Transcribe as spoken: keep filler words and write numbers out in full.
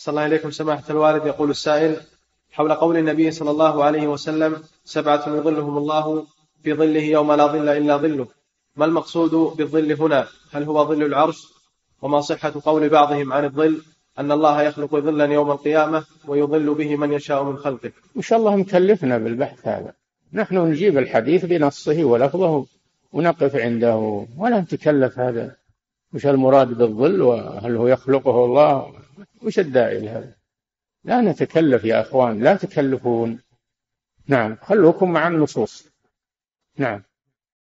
صلى الله عليكم سماحة الوالد. يقول السائل حول قول النبي صلى الله عليه وسلم سبعة يظلهم الله في ظله يوم لا ظل إلا ظله، ما المقصود بالظل هنا؟ هل هو ظل العرش؟ وما صحة قول بعضهم عن الظل أن الله يخلق ظلا يوم القيامة ويظل به من يشاء من خلقه؟ إن شاء الله مكلفنا بالبحث هذا، نحن نجيب الحديث بنصه ولفظه ونقف عنده ولا نتكلف هذا. وش المراد بالظل؟ وهل هو يخلقه الله؟ وش الداعي لهذا؟ لا نتكلف يا أخوان، لا تكلفون. نعم، خلوكم مع النصوص. نعم.